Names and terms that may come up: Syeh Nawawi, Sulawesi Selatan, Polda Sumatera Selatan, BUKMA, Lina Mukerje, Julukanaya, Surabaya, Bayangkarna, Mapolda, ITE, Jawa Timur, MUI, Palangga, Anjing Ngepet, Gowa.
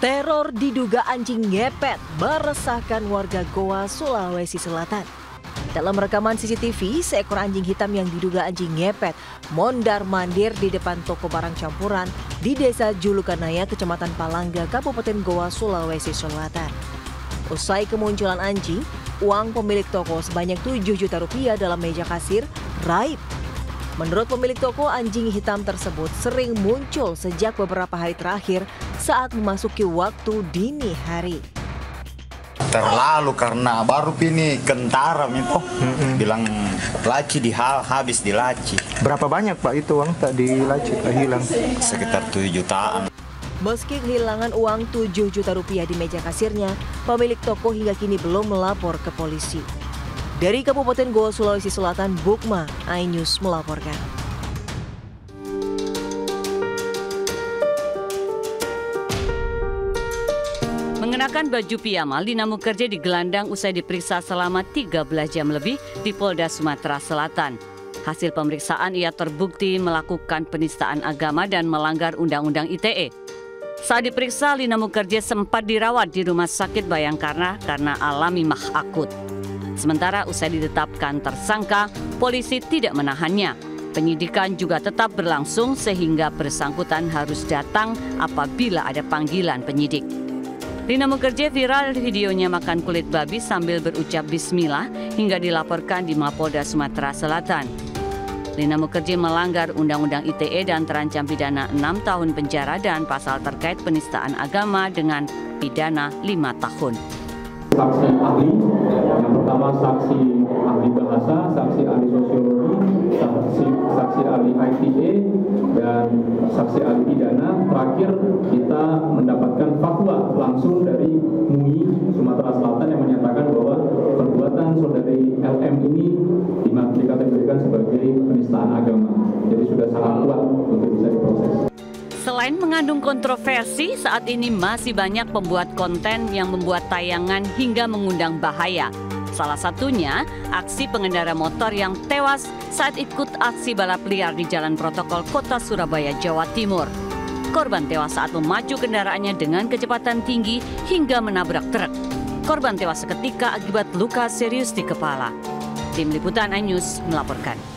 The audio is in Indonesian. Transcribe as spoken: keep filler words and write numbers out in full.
Teror diduga anjing ngepet meresahkan warga Gowa, Sulawesi Selatan. Dalam rekaman C C T V, seekor anjing hitam yang diduga anjing ngepet mondar-mandir di depan toko barang campuran di desa Julukanaya, kecamatan Palangga, Kabupaten Gowa, Sulawesi Selatan. Usai kemunculan anjing, uang pemilik toko sebanyak tujuh juta rupiah dalam meja kasir raib. Menurut pemilik toko, anjing hitam tersebut sering muncul sejak beberapa hari terakhir saat memasuki waktu dini hari. Terlalu karena baru ini kentara itu mm-hmm. bilang laci di hal habis di laci. Berapa banyak Pak itu uang tak di laci tak hilang? Sekitar tujuh jutaan. Meski kehilangan uang tujuh juta rupiah di meja kasirnya, pemilik toko hingga kini belum melapor ke polisi. Dari Kabupaten Gowa, Sulawesi Selatan, BUKMA, iNews melaporkan. Mengenakan baju piyama, Lina Mukerje digelandang usai diperiksa selama tiga belas jam lebih di Polda Sumatera Selatan. Hasil pemeriksaan ia terbukti melakukan penistaan agama dan melanggar Undang-Undang I T E. Saat diperiksa, Lina Mukerje sempat dirawat di Rumah Sakit Bayangkarna karena alami mah akut. Sementara usai ditetapkan tersangka, polisi tidak menahannya. Penyidikan juga tetap berlangsung sehingga bersangkutan harus datang apabila ada panggilan penyidik. Lina Mukerje viral videonya makan kulit babi sambil berucap bismillah hingga dilaporkan di Mapolda Sumatera Selatan. Lina Mukerje melanggar Undang-Undang I T E dan terancam pidana enam tahun penjara dan pasal terkait penistaan agama dengan pidana lima tahun. Saksi ahli, yang pertama saksi ahli bahasa, saksi ahli sosiologi, saksi, saksi ahli I T E, dan saksi ahli pidana. Terakhir kita mendapatkan fatwa langsung dari M U I Sumatera Selatan yang menyatakan bahwa perbuatan saudari L M ini dikategorikan sebagai penistaan agama. Jadi sudah sangat kuat untuk bisa diproses. Selain mengandung kontroversi, saat ini masih banyak pembuat konten yang membuat tayangan hingga mengundang bahaya. Salah satunya, aksi pengendara motor yang tewas saat ikut aksi balap liar di Jalan Protokol Kota Surabaya, Jawa Timur. Korban tewas saat memacu kendaraannya dengan kecepatan tinggi hingga menabrak truk. Korban tewas seketika akibat luka serius di kepala. Tim Liputan iNews melaporkan.